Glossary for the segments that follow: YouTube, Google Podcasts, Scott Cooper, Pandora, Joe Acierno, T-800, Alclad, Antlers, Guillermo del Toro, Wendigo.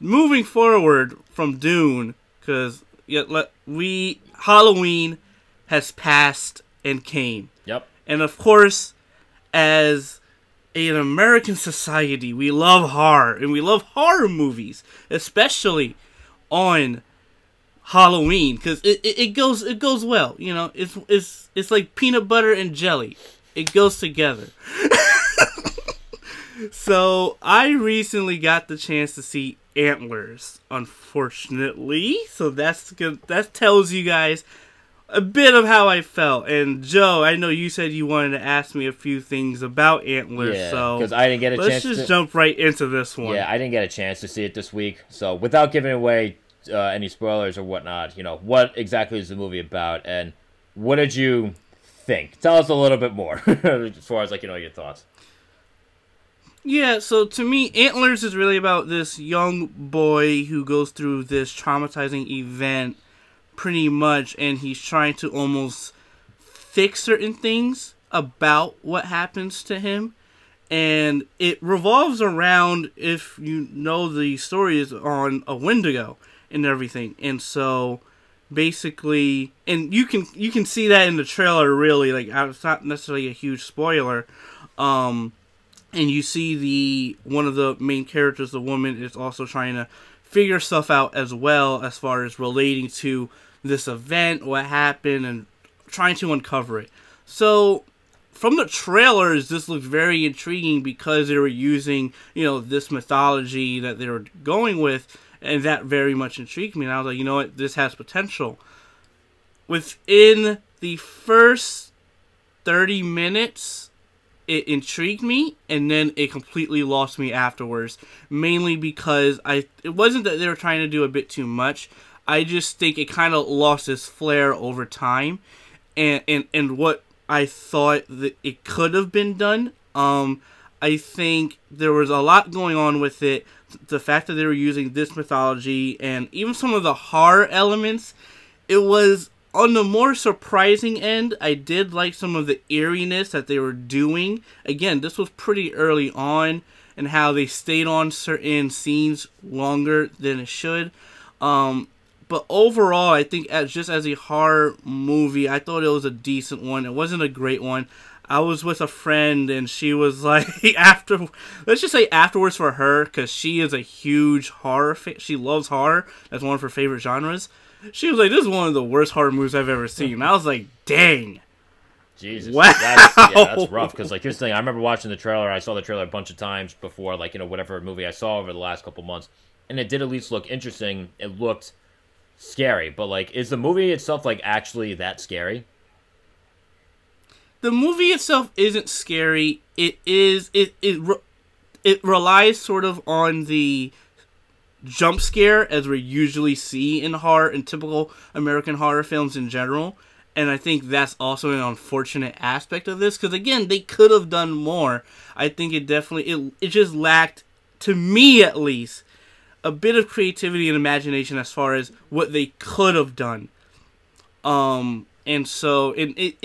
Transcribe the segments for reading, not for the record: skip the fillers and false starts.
moving forward from Dune, because Halloween has passed and came. Yep. And of course, as an American society, we love horror, and we love horror movies, especially on Halloween, because it goes well. You know, it's like peanut butter and jelly. It goes together. So I recently got the chance to see Antlers, unfortunately. So that's good. That tells you guys a bit of how I felt. And Joe, I know you said you wanted to ask me a few things about Antlers. Yeah, so because I didn't get a chance. Let's just jump right into this one. Yeah, I didn't get a chance to see it this week. So without giving away any spoilers or whatnot, you know, what exactly is the movie about, and what did you think? Tell us a little bit more as far as, like, you know, your thoughts. Yeah, so to me, Antlers is really about this young boy who goes through this traumatizing event, pretty much, and he's trying to almost fix certain things about what happens to him. And it revolves around, if you know the story, is on a Wendigo and everything. And so basically, and you can see that in the trailer, really. Like, it's not necessarily a huge spoiler. And you see one of the main characters, the woman, is also trying to figure stuff out as well, as far as relating to this event, what happened, and trying to uncover it. So from the trailers, this looks very intriguing, because they were using, you know, this mythology that they were going with, and that very much intrigued me. And I was like, you know what, this has potential. Within the first 30 minutes... it intrigued me, and then it completely lost me afterwards, mainly because it wasn't that they were trying to do a bit too much. I just think it kind of lost its flair over time, and what I thought that it could have been done. I think there was a lot going on with it. The fact that they were using this mythology, and even some of the horror elements, it was... on the more surprising end, I did like some of the eeriness that they were doing. Again, this was pretty early on, and how they stayed on certain scenes longer than it should. But overall, I think just as a horror movie, I thought it was a decent one. It wasn't a great one. I was with a friend, and she was like, let's just say afterwards for her, because she is a huge horror fan. She loves horror. That's one of her favorite genres. She was like, this is one of the worst horror movies I've ever seen. And I was like, dang. Jesus. Wow. That's rough. Because, like, here's the thing. I remember watching the trailer. I saw the trailer a bunch of times before, like, you know, whatever movie I saw over the last couple months. And it did at least look interesting. It looked scary. But, like, is the movie itself, like, actually that scary? The movie itself isn't scary. It is... It relies sort of on the... jump scare, as we usually see in horror and typical American horror films in general, and I think that's also an unfortunate aspect of this, because again, they could have done more. I think it definitely it just lacked, to me at least, a bit of creativity and imagination as far as what they could have done. And so it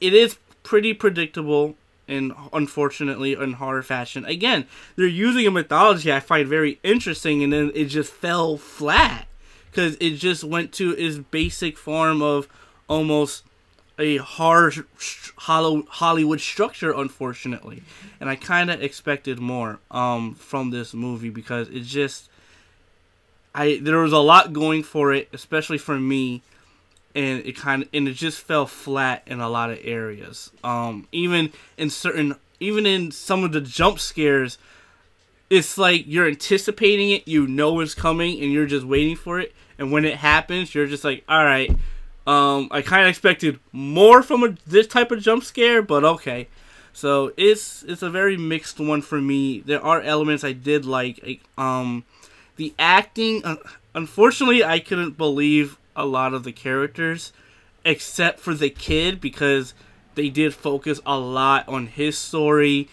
is pretty predictable. And unfortunately, in horror fashion, again, they're using a mythology I find very interesting, and then it just fell flat, because it just went to its basic form of almost a horror Hollywood structure, unfortunately. And I kind of expected more from this movie, because it just, there was a lot going for it, especially for me. And it just fell flat in a lot of areas. Even in some of the jump scares, it's like you're anticipating it, you know it's coming, and you're just waiting for it. And when it happens, you're just like, all right, I kind of expected more from this type of jump scare, but okay. So it's a very mixed one for me. There are elements I did like. The acting, unfortunately, I couldn't believe a lot of the characters, except for the kid, because they did focus a lot on his story,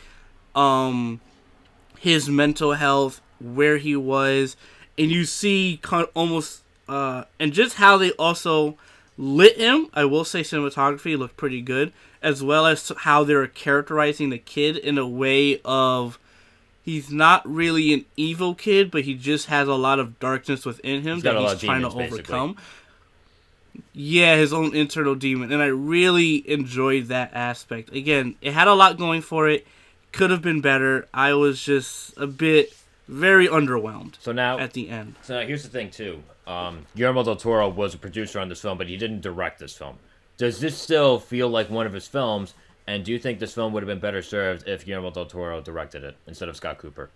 his mental health, where he was, and you see almost, and just how they also lit him. I will say cinematography looked pretty good, as well as how they were characterizing the kid in a way of he's not really an evil kid, but he just has a lot of darkness within him that he's trying to overcome. Yeah, his own internal demon. And I really enjoyed that aspect. Again, it had a lot going for it. Could have been better. I was just a bit very underwhelmed at the end. So now here's the thing, too. Guillermo del Toro was a producer on this film, but he didn't direct this film. Does this still feel like one of his films? And do you think this film would have been better served if Guillermo del Toro directed it instead of Scott Cooper?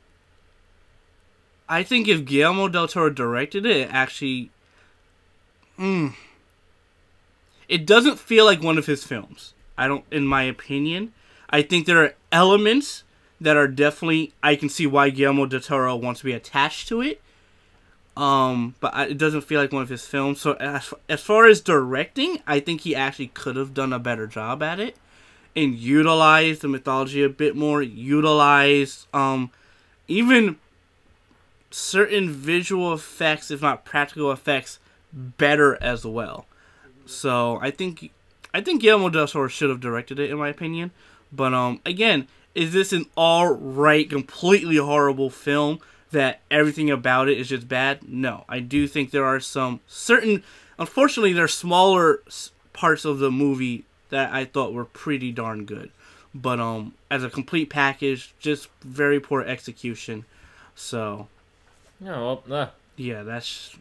I think if Guillermo del Toro directed it, it actually... It doesn't feel like one of his films, in my opinion. I think there are elements that are definitely... I can see why Guillermo del Toro wants to be attached to it. But it doesn't feel like one of his films. So as far as directing, I think he actually could have done a better job at it. And utilize the mythology a bit more. Utilize even certain visual effects, if not practical effects, better as well. So I think Guillermo del Toro should have directed it, in my opinion. But again, is this an all right, completely horrible film that everything about it is just bad? No, I do think there are some certain. Unfortunately, there are smaller parts of the movie that I thought were pretty darn good. But as a complete package, just very poor execution. So yeah, well, yeah, that's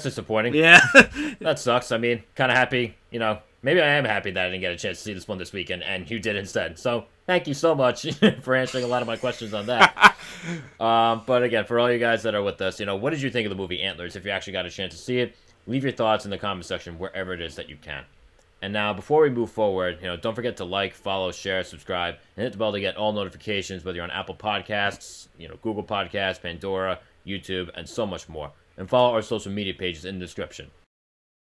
disappointing. Yeah. That sucks. I mean, kind of happy, you know. Maybe I am happy that I didn't get a chance to see this one this weekend, and you did instead. So thank you so much for answering a lot of my questions on that. But again, for all you guys that are with us, you know, what did you think of the movie Antlers? If you actually got a chance to see it, leave your thoughts in the comment section wherever it is that you can. And now, before we move forward, you know, don't forget to like, follow, share, subscribe, and hit the bell to get all notifications, whether you're on Apple Podcasts, you know, Google Podcasts, Pandora, YouTube, and so much more. And follow our social media pages in the description.